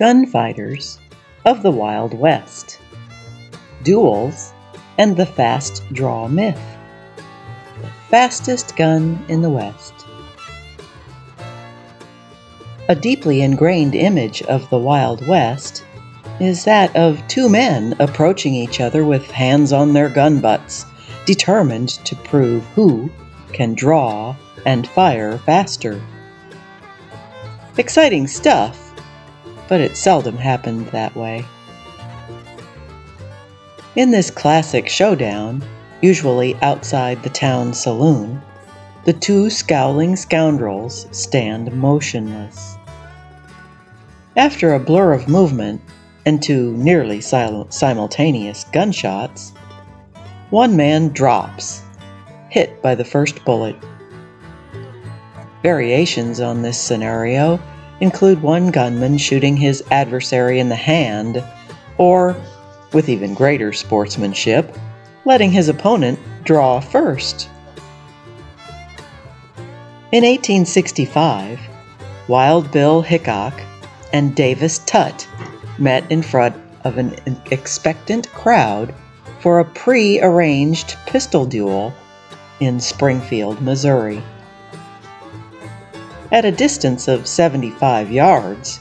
gunfighters of the Wild West, duels, and the fast draw myth, the fastest gun in the West. A deeply ingrained image of the Wild West is that of two men approaching each other with hands on their gun butts, determined to prove who can draw and fire faster. Exciting stuff, but it seldom happened that way. In this classic showdown, usually outside the town saloon, the two scowling scoundrels stand motionless. After a blur of movement, and two nearly simultaneous gunshots, one man drops, hit by the first bullet. Variations on this scenario include one gunman shooting his adversary in the hand, or, with even greater sportsmanship, letting his opponent draw first. In 1865, Wild Bill Hickok and Davis Tutt met in front of an expectant crowd for a pre-arranged pistol duel in Springfield, Missouri. At a distance of 75 yards,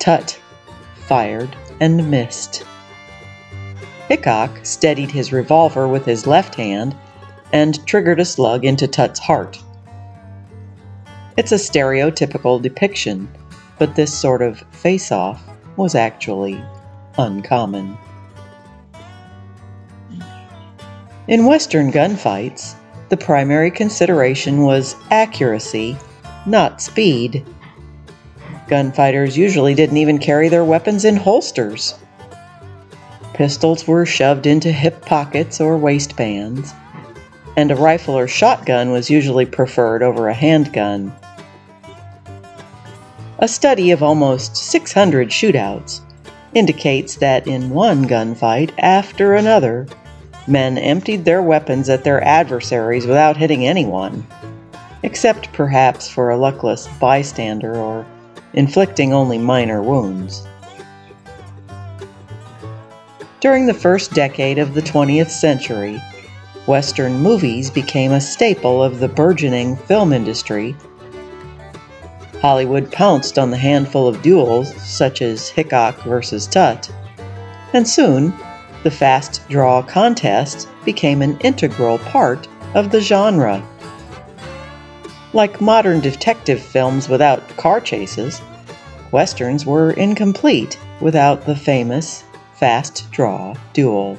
Tutt fired and missed. Hickok steadied his revolver with his left hand and triggered a slug into Tutt's heart. It's a stereotypical depiction, but this sort of face-off was actually uncommon. In Western gunfights, the primary consideration was accuracy, not speed. Gunfighters usually didn't even carry their weapons in holsters. Pistols were shoved into hip pockets or waistbands, and a rifle or shotgun was usually preferred over a handgun. A study of almost 600 shootouts indicates that in one gunfight after another, men emptied their weapons at their adversaries without hitting anyone, except perhaps for a luckless bystander or inflicting only minor wounds. During the first decade of the 20th century, Western movies became a staple of the burgeoning film industry. Hollywood pounced on the handful of duels, such as Hickok versus Tutt, and soon, the fast draw contest became an integral part of the genre. Like modern detective films without car chases, Westerns were incomplete without the famous fast draw duel.